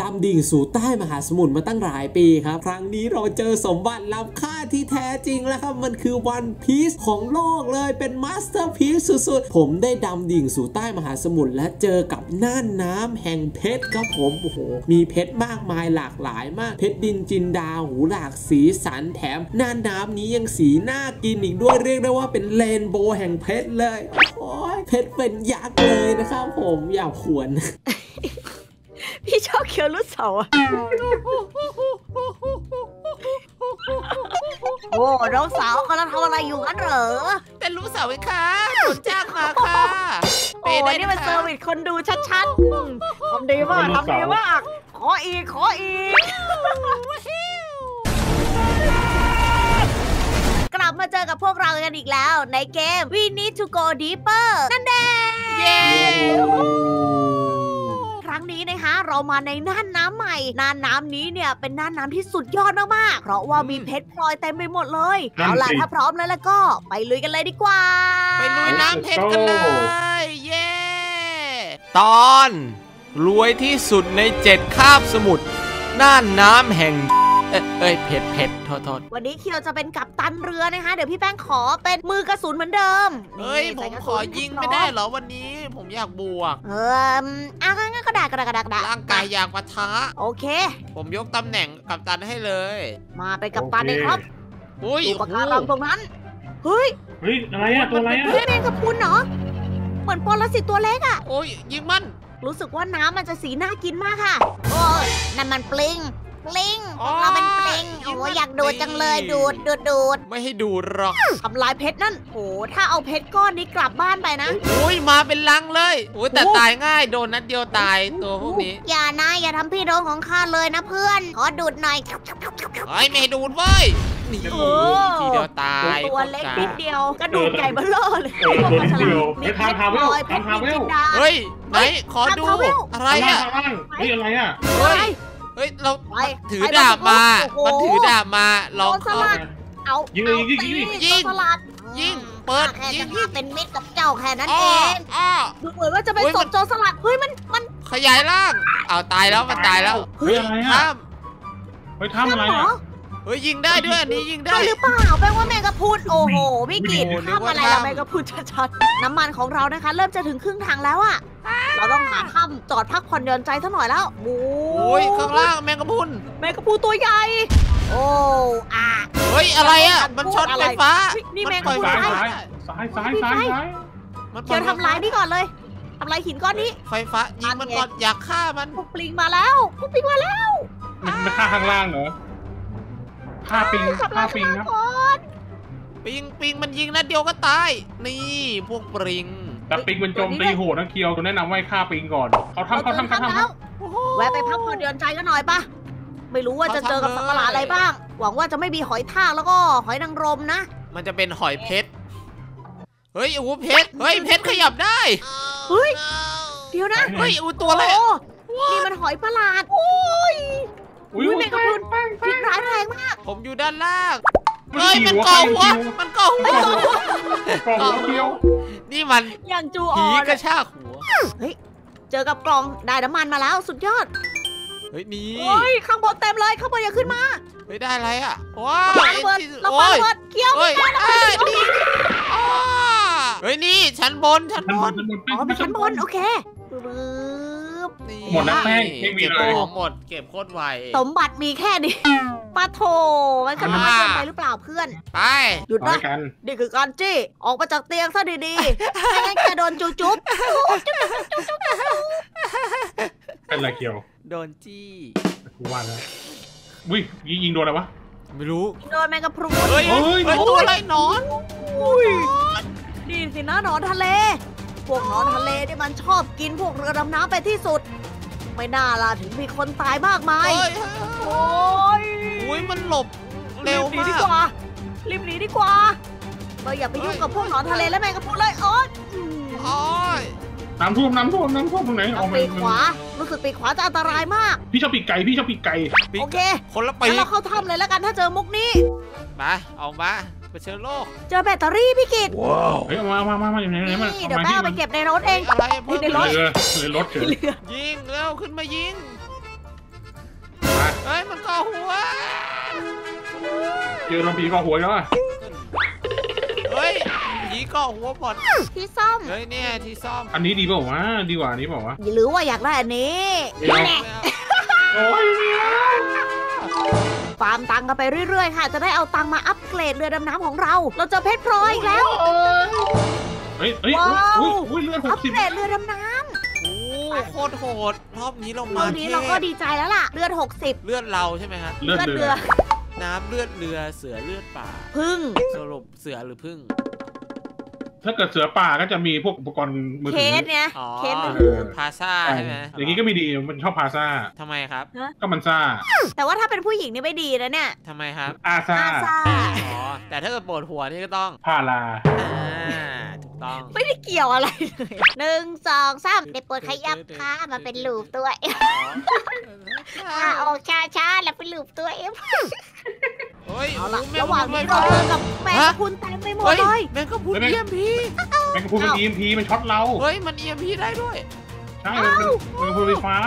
ดำดิ่งสู่ใต้มหาสมุทรมาตั้งหลายปีครับครั้งนี้เราเจอสมบัติล้ำค่าที่แท้จริงแล้วครับมันคือวันพีซของโลกเลยเป็นมาสเตอร์พีซสุดๆผมได้ดำดิ่งสู่ใต้มหาสมุทรและเจอกับน่านน้ำแห่งเพชรครับผมโอ้โหมีเพชรมากมายหลากหลายมากเพชรดินจินดาหูหลากสีสันแถมน่านน้ำนี้ยังสีน่ากินอีกด้วยเรียกได้ว่าเป็นเรนโบว์แห่งเพชรเลยโอ้ยเพชรเป็นยักษ์เลยนะครับผมอย่าขวนพี่ชอบเคี้ยวลูกเสาอะโอ้น้องสาวกำลังทำอะไรอยู่กันเหรอเป็นลูกเสาค่ะโดนจ้างมาค่ะโอ้ยนี่มันเซอร์วิสคนดูชัดๆทำดีมากทำดีมากขออีกขออีกกลับมาเจอกับพวกเรากันอีกแล้วในเกม We Need to Go Deeper นั่นเองครั้งนี้นะคะเรามาในน่านน้ำใหม่น่านน้ำนี้เนี่ยเป็นน่านน้ำที่สุดยอดมากๆเพราะว่ามีเพชรพลอยเต็มไปหมดเลยเอาล่ะถ้าพร้อมแล้วแล้วก็ไปลุยกันเลยดีกว่าไปลุยน้ำเพชรกันเลยเย้ตอนรวยที่สุดใน7คาบสมุทรน่านน้ำแห่งเพชรโทษวันนี้คิวจะเป็นกัปตันเรือนะคะเดี๋ยวพี่แป้งขอเป็นมือกระสุนเหมือนเดิมเฮ้ยผมขอยิงไม่ได้เหรอวันนี้ผมอยากบวกงั้นก็ด่าร่างกายอยากปะทะโอเคผมยกตำแหน่งกัปตันให้เลยมาเป็นกัปตันเลยครับอุ้ยปากกาลังตรงนั้นเฮ้ยอะไรอะตัวอะไรอะเฮ้ยแมงกะพรุนเหรอเหมือนปรสิตตัวเล็กอะโอ้ยยิงมันรู้สึกว่าน้ำมันจะสีน่ากินมากค่ะโอ้ยนั่นมันปลิงเราเป็นปลิงโอ้ยอยากดูดจังเลยดูดไม่ให้ดูดหรอกทำลายเพชรนั่นโอ้ถ้าเอาเพชรก้อนนี้กลับบ้านไปนะโอ้ยมาเป็นลังเลยโอ้แต่ตายง่ายโดนนัดเดียวตายตัวพวกนี้อย่านะอย่าทำพี่น้องของข้าเลยนะเพื่อนขอดูดหน่อยเฮ้ยไม่ให้ดูดเว้ยนี่ทีเดียวตายตัวเล็กนิดเดียวกระดูกใหญ่เบ้อเร่อเลยตัวนิดเดียวนี่ทางเวลเฮ้ยไหนขอดูอะไรอะนี่อะไรอะเฮ้ยเราถือดาบมามันถือดาบมาลองเข้าเอายิงเปิดยิงเป็นมิตรกับเจ้าแค่นั้นเองดูเหมือนว่าจะเป็นศพโจรสลัดเฮ้ยมันขยายร่างเอาตายแล้วมันตายแล้วเฮ้ยท่ามเฮ้ยท่ามอะไรเฮ้ยยิงได้ด้วยอันนี้ยิงได้หรือเปล่าแปลว่าแมงกะพรุนโอ้โหพี่กิตท่ามอะไรเราแมงกะพรุนชัดๆน้ำมันของเรานะคะเริ่มจะถึงครึ่งทางแล้วอะเราต้องหาถ้ำจอดพักผ่อนหย่อนใจสักหน่อยแล้วโอ้ยข้างล่างแมงกะพรุนตัวใหญ่โอ้อะเฮ้ยอะไรอะมันช็อตไฟฟ้านี่แมงกะพรุนซ้ายเดี๋ยวทำลายนี่ก่อนเลยทำลายหินก้อนนี้ไฟฟ้ายิงมันก่อนอยากฆ่ามันพวกปลิงมาแล้วมันฆ่าข้างล่างเหรอฆ่าปิงนะปิงมันยิงนัดเดียวก็ตายนี่พวกปลิงแต่ปิงมันโจมตีโหดนะเคียวตัวแนะนำว่าฆ่าปิงก่อนเขาทำแวะไปพักผ่อนหย่อนใจก็หน่อยปะไม่รู้ว่าจะเจอกับสัตว์ประหลาดอะไรบ้างหวังว่าจะไม่มีหอยทากแล้วก็หอยนางรมนะมันจะเป็นหอยเพชรเฮ้ยโอ้เพชรเฮ้ยเพชรขยับได้เฮ้ยเดี๋ยวนะเฮ้ยโอ้ตัวอะไรนี่มันหอยประหลาดโอ้ยแมงกะพรุนพิษร้ายแรงมากผมอยู่ด้านล่างเฮ้ยมันเกาะหัวมันเกาะหัวนี่มันอย่างจูออนผีกระชากหัวเฮ้ยเจอกับกล่องได้น้ำมันมาแล้วสุดยอดเฮ้ยนี่โอ้ยข้างบนเต็มเลยข้างบนอย่าขึ้นมาเฮ้ยได้อะไรอ่ะว้าวระเบิดเคี้ยวเฮ้ยนี่เฮ้ยนี่ชั้นบนอ๋อชั้นบนโอเคหมดแล้วแป้งไม่มีเลยหมดเก็บโคตรไวสมบัติมีแค่นี้ปะโถมันก็น้อยเกินไปหรือเปล่าเพื่อนไปหยุดนะนี่คือการจี้ออกมาจากเตียงซะดีๆไม่งั้นจะโดนจุ๊บเป็นไรเกี่ยวโดนจี้ว่าแล้ววิ่งยิงโดนอะไรวะไม่รู้โดนแมงกะพรุนเฮ้ยตัวอะไรนอนดีสินะนอนทะเลพวกนอนทะเลที่มันชอบกินพวกเรือดำน้ำไปที่สุดไม่น่าล่ะถึงมีคนตายมากมายโอ้ยมันหลบเร็วมากรีบหนีดีกว่าเราอย่าไปยุ่งกับพวกนอนทะเลและแมงกะพรุนเลยโอ๊ยน้ำท่วมตรงไหนออกไปขวารู้สึกปีกขวาจะอันตรายมากพี่ชอบปีกไก่โอเคคนละปีกแล้วเข้าถ้ำเลยแล้วกันถ้าเจอมุกนี้มาเอามาไปเจอโลกเจอแบตเตอรี่พี่กิตว้าวเฮ้ยมาอยู่ไหนนี่เดี๋ยวแม่เอาไปเก็บในรถเองอะไรในรถยิงแล้วขึ้นมายิง เจอน้องผีเกาะหัวแล้วอ่ะเฮ้ยผีเกาะหัวหมดที่ซ่อมเฮ้ยเนี่ยที่ซ่อมอันนี้ดีเปล่าวะดีกว่านี้เปล่าวะหรือว่าอยากได้อันนี้โอ้ยฟาร์มตังกันไปเรื่อยๆค่ะจะได้เอาตังมาอัปเกรดเรือดำน้ำของเราเราจะเพชรพลอยอีกแล้วว้าวอัปเกรดเรือดำน้ำโคตรโหดรอบนี้เรามาเท่เราก็ดีใจแล้วล่ะเลือด60เลือดเราใช่ไหมฮะเลือดเรือน้ำเลือดเรือเสือเลือดป่าพึ่งสรุปเสือหรือพึ่งถ้าเกิดเสือป่าก็จะมีพวกอุปกรณ์มือถือเคสเนี่ยเคสมือถือพาซ่าใช่ไหมอย่างนี้ก็ไม่ดีมันชอบพาซ่าทำไมครับก็มันซ่าแต่ว่าถ้าเป็นผู้หญิงนี่ไม่ดีนะเนี่ยทำไมครับอาซ่าอ๋อแต่ถ้าเกิดปวดหัวนี่ก็ต้องพาลาไม่ได้เกี่ยวอะไรเลย1 2 3เด็กปวดขยับขามาเป็นลูปตัวเอฟออกช้าๆแล้วเป็นลูปตัวเอฟเอาละระหว่างนี้เราเจอกับแมงกะพรุนเต็มไปหมดเลยแมงกะพรุน EMP แมงกะพรุนเป็น EMP มันช็อตเราเฮ้ยมัน EMP ได้ด้วยใช่แมงกะพรุนไฟฟ้า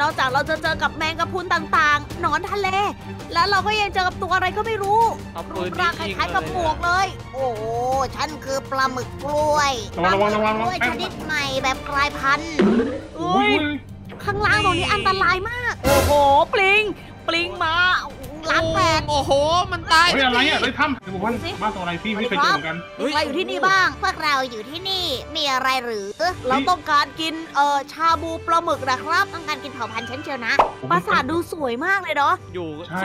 นอกจากเราจะเจอกับแมงกะพรุนต่างๆหนอนทะเลแล้วเราก็ยังเจอกับตัวอะไรก็ไม่รู้รูปร่างคล้ายๆกับหมวกเลยโอ้ฉันคือปลาหมึกกล้วยชนิดใหม่แบบกลายพันธุ์ข้างล่างตรงนี้อันตรายมากโอ้โหปลิงปลิงมาล้างแปดโอ้โหมันตายอะไรอ่ะเลยทำบ้านตัวอะไรพี่ไม่เคยเจอกันเราอยู่ที่นี่บ้างพวกเราอยู่ที่นี่มีอะไรหรือเราต้องการกินชาบูปลาหมึกนะครับต้องการกินเผ่าพันธุ์ชั้นเชียวนะปราสาทดูสวยมากเลยเนาะอยู่ใช่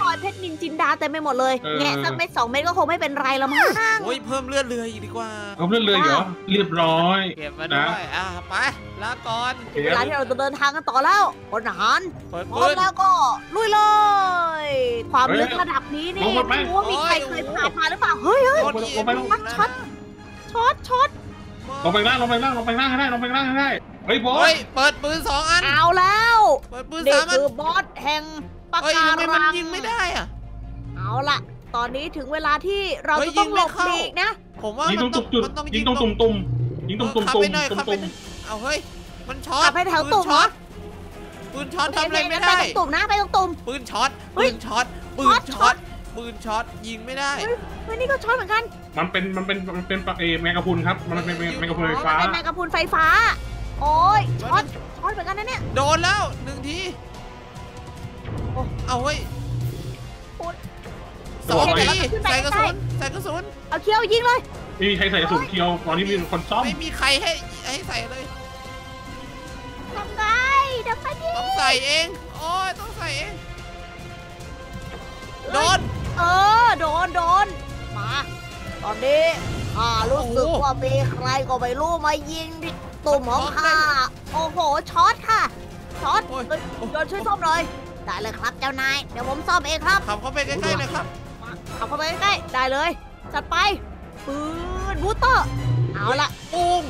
ซอยเพชรนินจินดาเต็มไปหมดเลยแง่สักเม็ด2 เม็ดก็คงไม่เป็นไรแล้วมั้งโอ้ยเพิ่มเลือดเรืออีกดีกว่าเพิ่มเลือดเรือเหรอเรียบร้อยเก็บมาด้วยอ่ะไปละก่อนเวลาที่เราจะเดินทางกันต่อแล้วพลทหารพร้อมแล้วก็ลุยเลยความลึกระดับนี้นี่ไม่รู้ว่ามีใครเคยผ่านมาหรือเปล่าเฮ้ยเฮ้ยช็อตลงไปล่างให้ได้เฮ้ยบอสเปิดปืน2 อันเอาแล้วเปิดปืน3 อันคือบอสแห่งปะการังมันยิงไม่ได้อ่ะเอาละตอนนี้ถึงเวลาที่เราจะต้องหลบหลีกนะผมว่ามันต้องยิงตรงตุ่มยิงตรงตุ่มเอาเฮ้ยมันช็อตไปแถวตุ่มปืนช็อตทำอะไรไม่ได้ไปตรงตุ่มนะไปตรงตุ่มปืนช็อตยิงไม่ได้เฮ้ยนี่ก็ช็อตเหมือนกันมันเป็นแมงกะพรุนครับมันเป็นแมงกะพรุนไฟฟ้าเป็นแมงกะพรุนไฟฟ้าโอ้ยช็อตเหมือนกันนะเนี่ยโดนแล้ว1 ทีเอาเฮ้ย2 ทีใส่กระสุนเอาเคี้ยวยิงเลยไม่มีใครใส่กระสุนเคี้ยวตอนนี้มีคนซ่อมไม่มีใครให้ใส่เลยต้องใส่เองโอ้ยต้องใส่เองโดนมาตอนนี้รู้สึกว่ามีใครก็ไม่รู้มายิงที่ตุ่มของข้าโอ้โหช็อตค่ะช็อตโดนช่วยซ่อมเลยได้เลยครับเจ้านายเดี๋ยวผมซ่อมเองครับขับเข้าไปใกล้ๆเลยครับขับเข้าไปใกล้ๆได้เลยจัดไปปืนบูเตอร์เอาละปุ้ง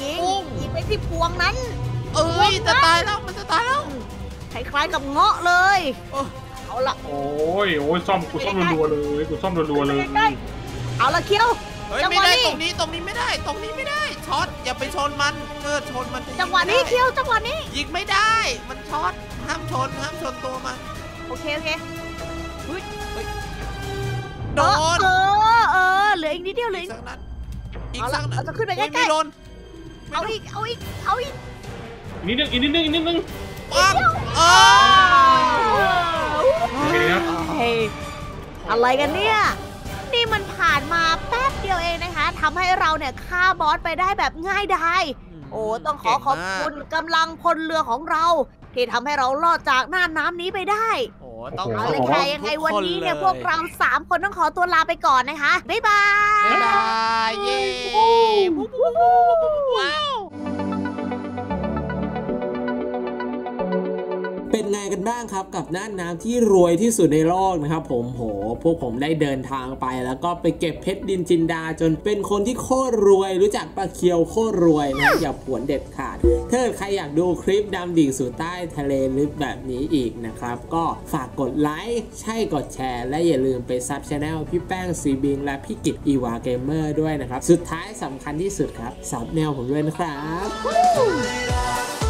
ยิงไปที่พวงนั้นจะตายแล้วมันจะตายแล้วคล้ายๆกับเงาะเลยเอาละโอ้ยกูซ่อมรัวๆเลยเอาละเคี้ยวจังหวะนี้ตรงนี้ไม่ได้ช็อตอย่าไปชนมันชนมันจังหวะนี้เคี้ยวจังหวะนี้ยิงไม่ได้มันช็อตห้ามชนตัวมันโอเคโดนเหลืออีกนิดเดียวเลยอีกสักนัดเราจะขึ้นไปใกล้ๆเอาอีกอีกนิดนึงป๊อกอะไรกันเนี่ยนี่มันผ่านมาแป๊บเดียวเองนะคะทำให้เราเนี่ยฆ่าบอสไปได้แบบง่ายดายโอ้ต้องขอบคุณกำลังพลเรือของเราที่ทำให้เรารอดจากน่านน้ำนี้ไปได้โอ้ต้องขอเลยค่ะยังไงวันนี้เนี่ยพวกเรา3 คนต้องขอตัวลาไปก่อนนะคะบ๊ายบายเย้เป็นไงกันบ้างครับกับน่านน้ำที่รวยที่สุดในโลกนะครับผมโหพวกผมได้เดินทางไปแล้วก็ไปเก็บเพชรดินจินดาจนเป็นคนที่โคตรรวยรู้จักปลาเคียวโคตรรวยนะอย่าผวนเด็ดขาดถ้าใครอยากดูคลิปดำดิ่งสู่ใต้ทะเลลึกแบบนี้อีกนะครับก็ฝากกดไลค์ใช่กดแชร์และอย่าลืมไปซับชาแนลพี่แป้งซีบิงและพี่กิจอีวาเกมเมอร์ด้วยนะครับสุดท้ายสำคัญที่สุดครับซับแนลผมด้วยนะครับ